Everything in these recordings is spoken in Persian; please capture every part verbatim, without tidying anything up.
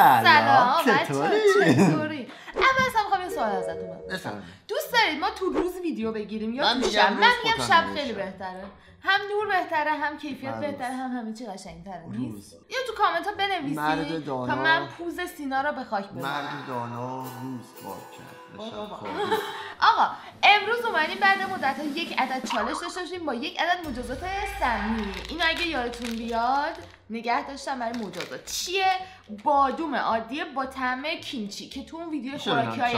سلام, سلام. چطوری؟ چطوری؟ اول اصلا میخوام یه سوال ازتون بپرسم. دوست دارید ما تو روز ویدیو بگیریم یا تو شب؟ من میگم شب خیلی بهتره. هم نور بهتره، هم کیفیت بهتره، هم همه چی قشنگ‌تره. نیست؟ یا تو کامنت ها بنویسید تا من پوز سینا را به خاک بزنم. مرد دانا روز کار کرد. آقا امروز اومدیم بعد مدت ها یک عدد چالش داشته باشیم با یک عدد مجازات سمی. اینو اگه یادتون بیاد نگه داشتم برای مجازات. چیه؟ بادوم عادیه با طعم کیمچی که تو اون ویدیو خوراکی‌های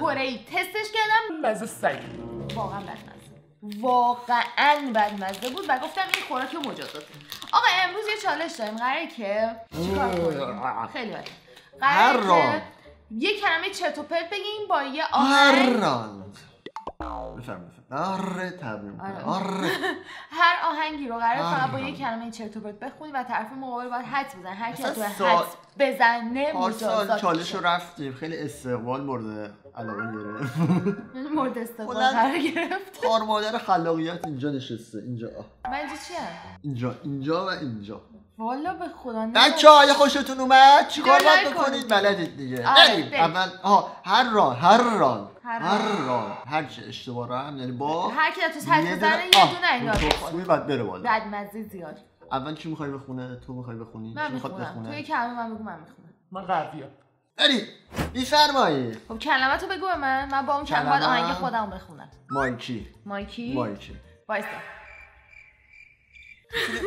کره‌ای تستش کردم. بذار سگ واقعا بدمزه واقعا بدمزه بود و گفتم این خوراک مجازات. آقا امروز یه چالش داریم. قراره که چیکار کنیم؟ خیلی بده. قراره یه کلمه چرت و پرت بگیم با یه آهنگ. بفرمایید. آره تبریم کنم. آره. هر آهنگی رو قراره فقط با یک کلمه چرت و پرت بخونید و طرف مقابل باید حدس بزنه. هر کی تو حدس بزنه مجازات. چالش رو رفتیم. خیلی استقبال مورد علاقه گرفت. مورد استقبال قرار گرفت. خار مادر خلاقیت اینجا نشسته. اینجا. من اینجا چیه؟ اینجا، اینجا و اینجا. والا به خدا بچه‌ها اگه خوشتون اومد چیکار باید بکنید بلدید دیگه. اول ها هر ران هر ران هر ران هر چه اشتباه را هم یعنی با هر کی تو حرف بزنه یه دونه اینا بخونی بعد بره بالا. بعد مزه زیاد. اول چی می‌خوای بخونه؟ تو می‌خوای بخونی؟ چی می‌خواد بخونه؟ تو یه کلمه من بگو من می‌خونم. من قویام. برید بفرمایید. خب کلمه‌تو بگو به من. من با اون کلمه آهنگ خودم بخونم. مایکی مایکی مایکی وایسا.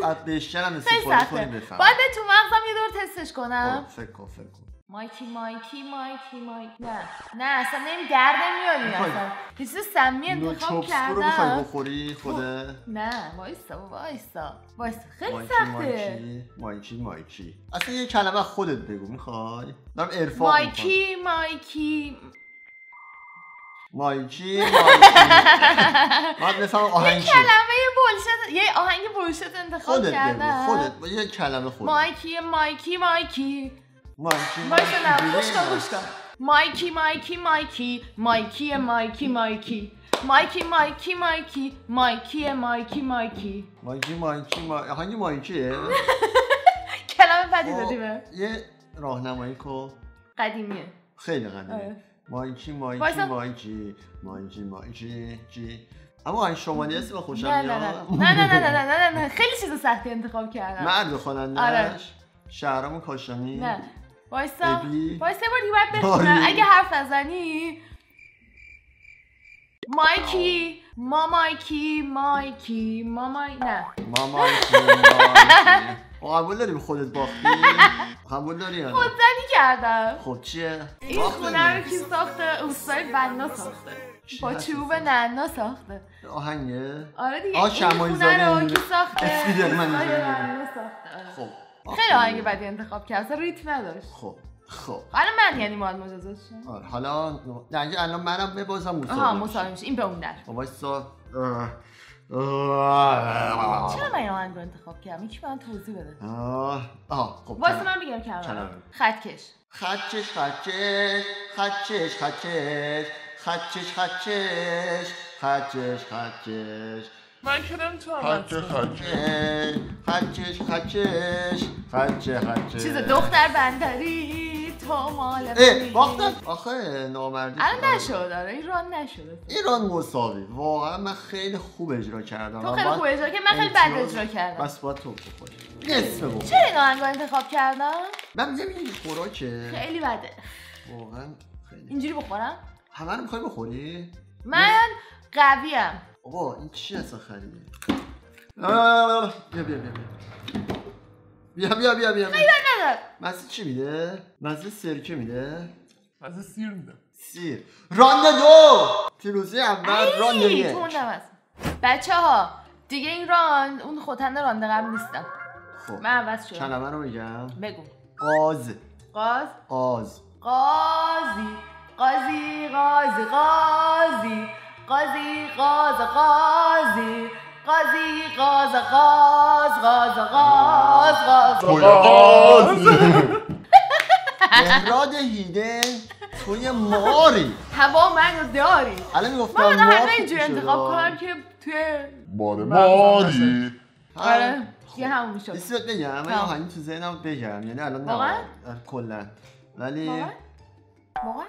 بعد بیشتر هم استفاده کنیم بفهم. باید تو مغزم یه دور تستش کنم. فکر کن فکر کن. مایکی مایکی مایکی مایکی نه نه اصلا نمی درد نمیاری اصلا. یه چیز سمی انتخاب کردم. نوچوبس رو میخوای بخوری خوده؟ نه وایسا وایسا وایسا خیلی سخته. مایکی مایکی مایکی اصلا یه کلمه خودت بگو میخوای؟ دارم عرفان مایکی مایکی مایکی مایکی بعد مثلا آهنگ یه آهنگ بولشت انتخاب کردم. خودت بگو خودت یه کلمه خودت. مایکی مایکی مایکی مایکی مایکی مایکی مایکی مایکی مایکی مایکی مایکی مایکی مایکی مایکی مایکی مایکی مایکی مایکی مایکی مایکیه. کلمه بدی دادیمه. یه راهنمایی کو قدیمیه خیلی قدیمی. مایکی مایکی مایکی مایکی مایکی جی. اما این شمالی هستی با خوشم میاد. نه نه نه نه نه نه خیلی چیز سختی انتخاب کردم. مرد خواننده‌اش شهرام کاشانی. نه وایسا وایسا باید بخونم اگه حرف نزنی. مایکی ما مایکی مایکی ما مای نه ما مایکی قبول داریم خودت باختی؟ قبول داری؟ خودزنی کردم. خود چیه؟ این خونه رو کی ساخته؟ اوستای بنا ساخته. با چوب نعنا ساخته. آهنگه؟ آره دیگه. آه شمایی زاده این خب خیلی آهنگ بدی انتخاب کرد اصلا ریتم نداشت. خب خب حالا من یعنی مال مجازات شد. آره حالا نه الان منم ببازم مساوی مساوی میشه این به اون در. وایسا چرا من این آهنگ رو انتخاب کردم؟ یکی من توضیح بده. آه خب واسه من بگم کلمه خطکش خطکش خطکش خطکش خطکش خطکش خطکش خطکش خطکش من کردم تو خطکش خطکش خطکش خطکش خطکش چیز دختر بندری تو مال ای باختم آخه نامردی الان نشد. داره ایران نشد ایران مساوی. واقعا من خیلی خوب اجرا کردم. تو خیلی خوب اجرا کردی من خیلی بد اجرا کردم. بس با تو خوش نصف بود. چرا این آهنگو انتخاب کردم؟ من نمیدونم خوراکه خیلی بده واقعا. خیلی اینجوری بخورم همه رو میخوای بخوری؟ من قویم. آقا این چی اصلا خریده؟ بیا بیا بیا بیا بیا بیا بیا خیلی ندار. مزه چی میده؟ مزه سرکه میده؟ مزه سیر میده. سیر رانده دو پیروزی اول رانده یک. بچه ها دیگه این ران اون خوتنده رانده قبل نیستم. خب من عوض شدم. کلمه رو میگم بگو. قاز قاز قاز قازی قازی قازی قازی قازی قاز قازی قازی قاز قاز قاز قاز قاز قاز مهراد هیده توی ماری هوا منو داری. الان میگفتم من همه اینجوری انتخاب کنم که توی باره ماری. آره دیگه همون میشد. اسمت نمیارم ولی آهنگ تو ذهنم بگم، یعنی الان واقعا کلا ولی واقعا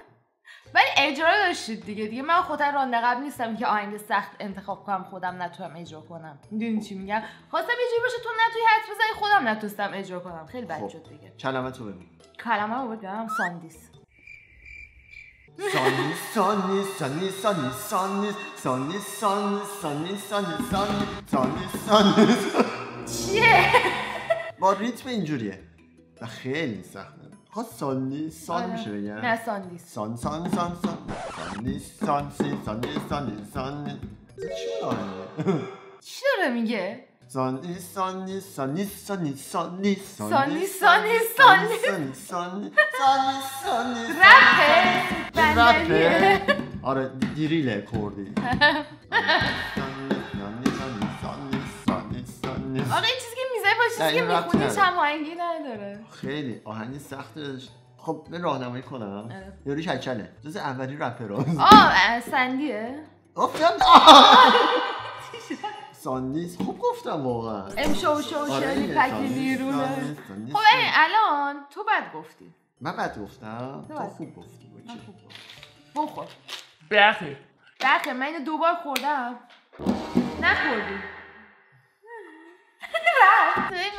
ولی اجرا داشتید دیگه. دیگه من خودم راننده قبل نیستم که آهنگ سخت انتخاب کنم خودم نتونم اجرا کنم. میدونی چی میگم؟ خواستم یه جوری باشه تو نتونی حدس بزنی خودم نتونستم اجرا کنم. خیلی بد شد دیگه. کلمه تو ببین. کلمه رو بگم ساندیس. ساندیس ساندیس ساندیس ساندیس ساندیس ساندیس ساندیس ساندیس ساندیس ساندیس چیه؟ با ریتم اینجوریه و خیلی سخته. خواست ساندی سان میشه بگم؟ نه ساندی سان سان سان سان ساندی سان سی ساندی ساندی ساندی چی داره؟ چی داره میگه؟ ساندی ساندی ساندی ساندی ساندی ساندی ساندی ساندی ساندی ساندی ساندی رپه؟ رپه؟ آره دیریله کردی. آره این چیزی که میزنی با چیزی که میخونیش هم آهنگی نداره. خیلی آهنگی سخت داشت. خب من راهنمایی کنم. یاری کچله جز اولی رپراست. آه سندیه گفتم. ساندیس خوب گفتم واقعا. امشو شو شلی پکلی رونه. خب الان تو بد گفتی. من بد گفتم تو خوب گفتی. من خوب گفتم بخور بخیر بخیر. من اینو دوبار خوردم نخوردی.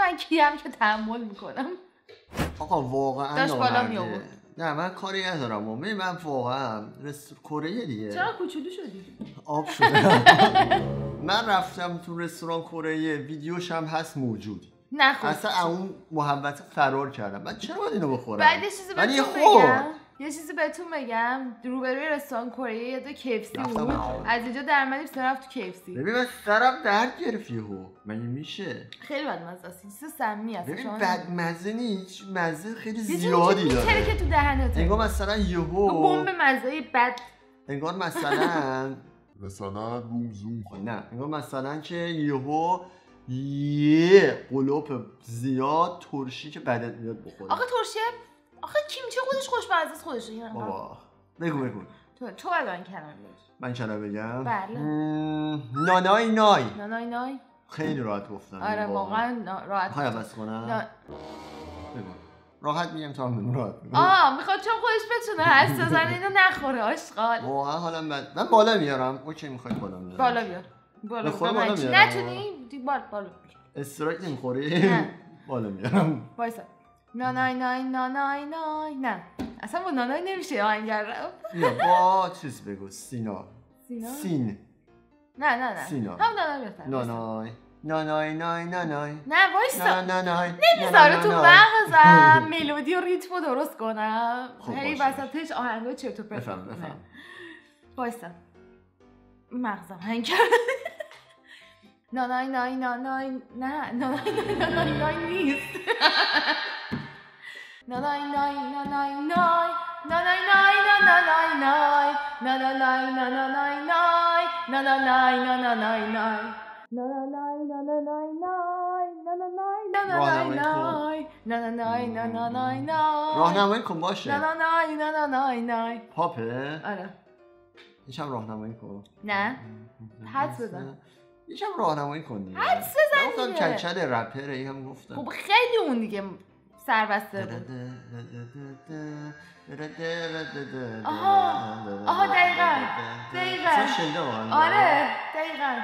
من کیم که تحمل میکنم آقا واقعا داشت بالا میابود. نه من کاری ندارم و من واقعا کره دیگه. چرا کوچولو شدی؟ آب شده. من رفتم تو رستوران کره، ویدیوش هم هست موجود. نخورد اصلا اون محبت فرار کردم. من چرا باید اینو بخورم؟ بعد یه چیزی بهتون بگم، یه چیزی بهتون بگم روبروی رستوران کره یه دو کیفسی بود. از اینجا درمدیم سرم تو کیفسی. ببین من سرم درد گرفت یهو. مگه میشه؟ خیلی بدمزه است. چیز سمی است. ببین بدمزه نیست، مزه خیلی زیادی داره. یه چیزی که تو دهنته. انگار مثلا یهو بمب مزه بد. انگار مثلا مثلا بوم زوم. نه، انگار مثلا که یهو یه قلوب زیاد ترشی که بدت میاد بخوره. آخه ترشی آخه کیمچی خودش خوشمزه است خودش. بابا بگو بگو تو تو بعد من کلمه بگی. من کلمه بگم؟ بله. نانای نای. نانای نای خیلی راحت گفتم. آره واقعا راحت. های عوض کنم. بگو. راحت میگم تا هم راحت. آه میخواد چون خودش بتونه هست بزنه اینو نخوره آشغال. واقعا حالم بد. من بالا میارم. اوکی میخواد بالا میارم. بالا بیار. بالا بالا میارم. نتونی دیگه بالا بالا. استراک نمیخوری؟ نه. بالا میارم. وایسا. نانای نای نانای نای نه اصلا با نانای نمیشه آهنگر. نه با چیز بگو سینا سین. نه نه نه سینا هم نانای بهتر. نانای نانای نای نانای نه وایستا نمیذاره تو مغزم ملودی و ریتم رو درست کنم. هی وسطش آهنگای چرت و پرت بفهم بفهم. وایستا مغزم هنگ کرد. نانای نای نانای نه نانای نانای نای نیست. نای نای نای نای نای نای نای نای نای نای نای نای نای نای نای نای نای نای نای راهنمایی کن باشه. نای نای نای نای پاپه. آره یکم راهنمایی کن. نه حدس بزن. یکم راهنمایی کن دیگه. حدس بزن دیگه. گفتم کچل رپره ای هم گفتم. خب خیلی اون دیگه سربسته بود. آها آها دقیقا دقیقا آره دقیقا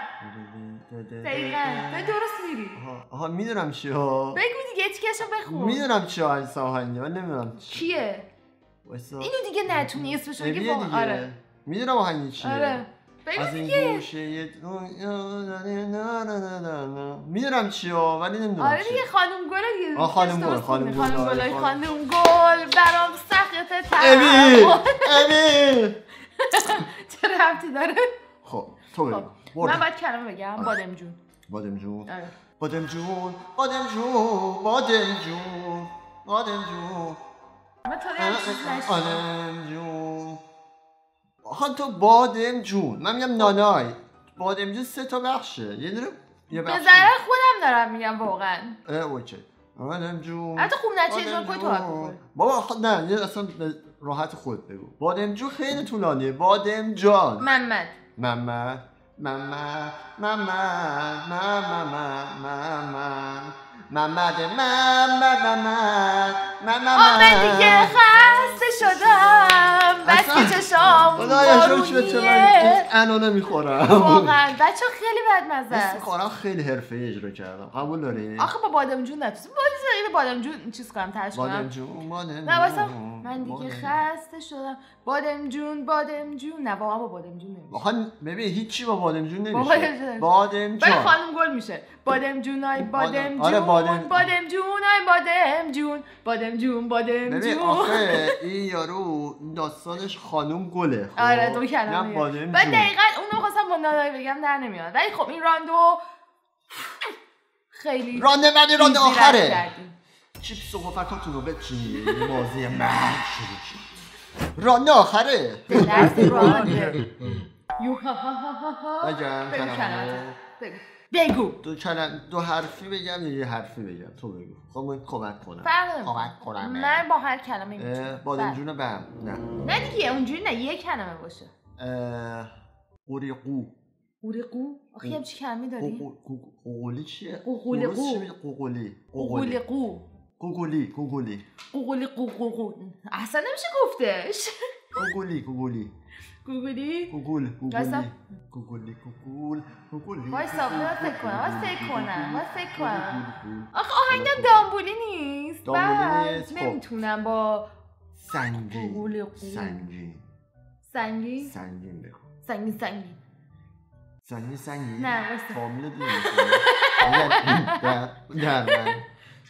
دقیقا به درست میری. آها میدونم چیه. بگو دیگه اتیکشو بخون. میدونم چیه آهنسا آهنگی من نمیدونم چیه. اینو دیگه نتونی اسمشو بگی. آره میدونم آهنگی چیه. آره از این گوشه میدونم چیه ولی نمیدونم. آره دیگه خانم گل دیگه. آه خانم گل خانم گل خانم گل برام سخته. امی امی چه ربطی داره؟ خب تو بگو. من باید کلمه بگم. بادم جون بادم جون بادم جون بادم جون بادم جون بادم جون من تو دیگه نشد. آخه تو بادم جون من میگم نانای بادم جون سه تا بخشه یه دونه یه بخشه به ذره خودم دارم میگم واقعا. اوکی بادم جون حتی خوب نچه جون کوی تو حق بابا. نه یه اصلا راحت خود بگو. بادم جون خیلی طولانیه. بادم جان محمد محمد Mama, mama, mama, mama, mama de mama, mama, mama. آمه دیگه خسته شدم. بس که چشام بارونیه. انو نمیخورم. واقعا بچه خیلی بدمزه است. میخورم خیلی حرفه اجرا کردم. قبول داری؟ آخه با بادمجون نتوسی. باید بادمجون چیز کنم ترش کنم. بادمجون بادمجون. نه واسه من دیگه خسته شدم. بادمجون بادمجون. نه واقعا با بادمجون نمیشه. آخه ببین هیچی با بادمجون نمیشه. بادمجون. برای خانم گل میشه. بادمجونای بادمجون. بادم بادمجونای بادمجون. بادمجون بادمجون. ببین آخه این یارو داستانش خانم گله. آره تو کلمه. بادمجون. بعد دقیقاً اونو خواستم با نادای بگم در نمیاد. ولی خب این راندو خیلی رانده منی رانده آخره چیپس و قفکاتون رو بچینی بازی من شروع شد رانده آخره دست رانده بگم کلمه بگو دو کلمه دو حرفی بگم یا یه حرفی بگم تو بگو خب کمک کنم کمک کنم من با هر کلمه میتونم بادمجون بهم نه نه دیگه اونجوری نه یه کلمه باشه قوریقو قوریقو آخه یه چی کلمه داری؟ قوقولی چیه؟ قوقولی قوقولی قوقولی قوقولی قوقولی قوقولی قوقولی احسن نمیشه گفتش قوقولی قوقولی قوقولی قوقول قوقولی قوقولی قوقول قوقولی وایسا فکر کنم وایسا فکر کنم وایسا فکر کنم آخه آهنگم دامبولی نیست دامبولی نیست نمیتونم با سنگین سنگین سنگین سنگین بخون سنگین سنگین سنگی سنگی فامل دیگه نه نه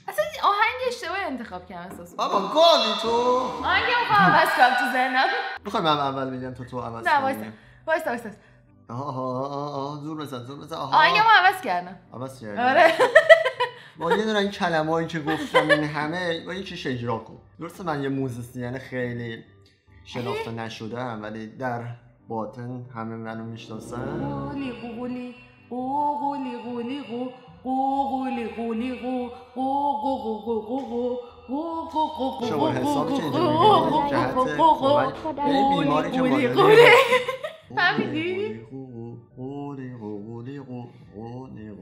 اصلا آهنگ اشتباه انتخاب کردم اساسا بابا گالی تو آهنگم خواهم عوض کنم تو ذهنم میخوای من اول بگم تو تو عوض کنی نه وایسا وایسا وایسا آها زور بزن زور بزن آها آهنگم عوض کردم عوض کردم آره با یه دونه این کلمه‌ای که گفتم این همه با یکی اجرا کن درسته من یه موزیسین خیلی شناخته نشدم ولی در باطن همه منو میشناسن قولی قولی قولی قولی قولی قولی قولی قولی قولی شما حساب چه اینجا میگه جهت کمک به این بیماری که باید فهمیدی؟ قولی قولی قولی قولی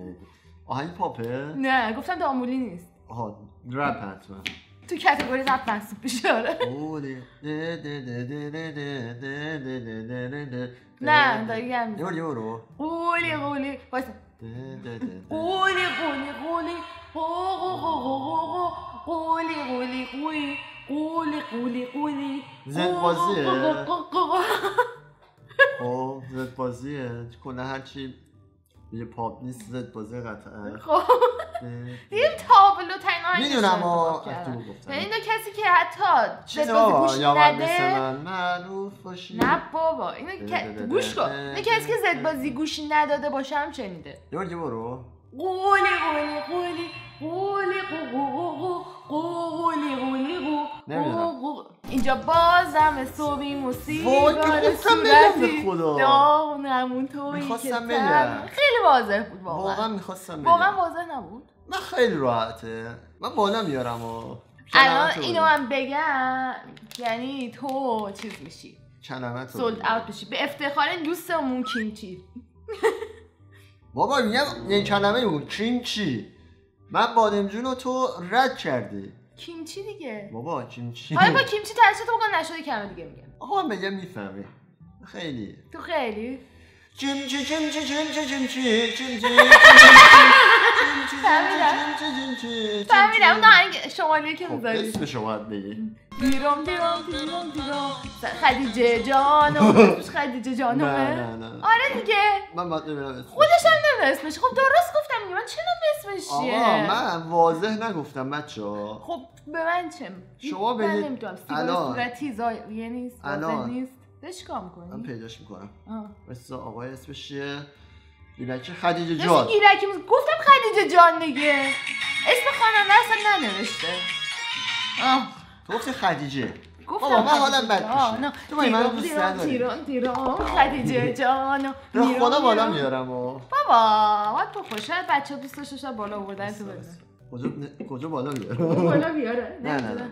آهنگ پاپه؟ نه گفتم دامبولی نیست آها رپ حتما تو کاتگوری رپ محسوب میشه آره نه دیگه هم یورو یورو قولی قولی وایسا قولی قولی قولی قولی قولی قولی قولی قولی قولی زد بازیه خب زد بازیه کنه هرچی یه پاپ نیست زد بازی قطعه خب دیدیم تابلو ترین آهنگش رو گفتم این دو کسی که حتی زد بازی گوش نده نه بابا اینو گوش کن اینو کسی که زد بازی گوش نداده باشه هم چنیده یورگی برو قولی قولی قولی قولی قولی قولی قولی قولی اینجا بازم صبحی مصیبت صورتی دانمون تویی که تم خیلی واضح بود واقعا واقعا میخواستم واقعا واضح نبود من خیلی راحته من بالا میارم و الان اینو من بگم یعنی تو چیز میشی کلمت سولد اوت میشی به افتخار دوستمون کیمچی بابا میگم یه کلمه بود کیمچی من بادمجون رو تو رد کردی کیمچی دیگه بابا کیمچی حالا با کیمچی ترجیح تو بکن نشده کمه دیگه میگم آقا من بگم میفهمی خیلی تو خیلی کیمچی کیمچی کیمچی کیمچی کیمچی فهمیدم فهمیدم اون آهنگ شمالیه که میذاری خب اسم شما هد بگی دیرم دیرم دیرم دیرم خدیجه جانم خدیجه جانمه نه نه نه آره دیگه من باید نمیرم اسمش خودش هم نمیرم اسمش خب درست گفتم میگه من چه نمیرم اسمش چیه آقا من واضح نگفتم بچه ها خب به من چه شما بگید من نمیتونم سیگار صورتی زاییه نیست واضح نیست داشت کار میکنی؟ من پیداش میکنم مثل آقای اسمش چیه؟ گیلکی خدیجه جان داشت گیلکی گفتم خدیجه جان دیگه اسم خانم اصلا ننوشته تو گفتی خدیجه بابا من حالا بد میشه تو بایی من رو دوست نداری تیران تیران خدیجه جانو به خدا بالا میارم بابا باید تو خوشه بچه ها دوست داشت بالا آوردن تو بده کجا بالا بیاره؟ بالا بیاره نه نه نه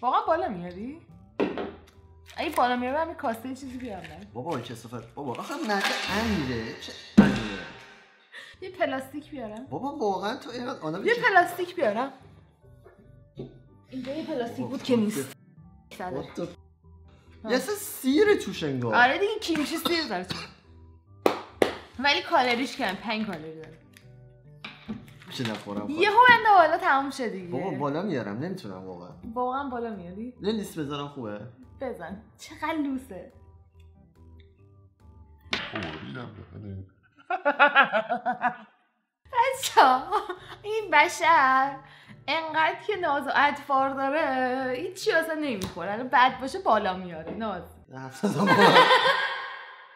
واقعا بالا میاری؟ این بالا میره همین کاسه چیزی بیارم بابا چه صفت بابا آخه نه انگیره چه انگیره یه پلاستیک بیارم بابا واقعا تو اینقدر آنها یه پلاستیک بیارم اینجا یه پلاستیک بود که نیست یه سه سیره توش انگار آره دیگه کیمچی سیر داره ولی کالریش کم پنج کالری داره میشه نخورم یهو انده بالا تموم شد دیگه بابا بالا میارم نمیتونم واقعا واقعا بالا میاری نه لیست بذارم خوبه بزن چقدر لوسه خوریدم بخنه بچه این بشر انقدر که ناز و اطفار داره این چی اصلا نمیخوره الان بد باشه بالا میاره ناز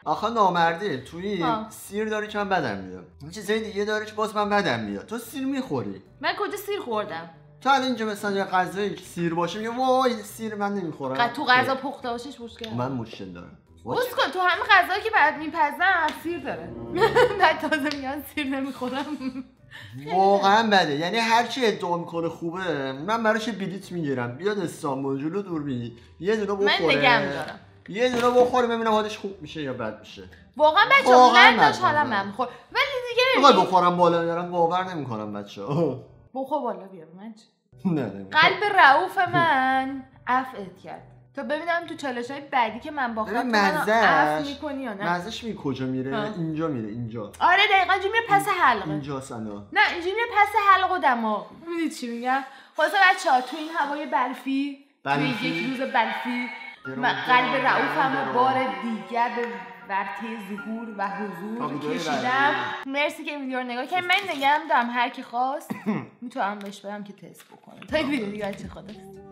آخه نامردی توی سیر داری که من بدم میاد این چیزای دیگه داری که باز من بدم میاد تو سیر میخوری من کجا سیر خوردم تو الان اینجا مثلا یه غذای سیر باشه میگه وای سیر من نمیخورم تو غذا پخته باشش مشکل من مشکل دارم بس کن تو همه غذایی که بعد میپزن سیر داره بعد تازه میگن سیر نمیخورم واقعا بده یعنی هر چی ادعا میکنه خوبه من براش بلیت میگیرم بیاد استانبول جلو دور بگی یه دونه بخوره من نگم دارم یه دونه بخوره ببینم حالش خوب میشه یا بد میشه واقعا بچه‌ها نداش حالا من میخورم ولی دیگه بخوام بخورم بالا دارم باور نمیکنم بچه‌ها بخور بالا بیار من نه قلب رؤوف من عفت کرد تا ببینم تو چالش‌های بعدی که من باختم عفت می‌کنی یا نه مزهش می کجا میره ها. اینجا میره اینجا آره دقیقاً اینجا میره پس حلقه اینجا سنا نه اینجا میره پس حلقه و دماغ می‌بینی چی میگم خلاصه بچه‌ها تو این هوای برفی تو یک روز برفی من قلب رؤوفم بار دیگر به ورطه ظهور و حضور کشیدم مرسی که این ویدیو رو نگاه کردید من نگم دارم هر کی خواست میتونم بهش بدم که تست بکنه تا این ویدیو دیگه چه خداست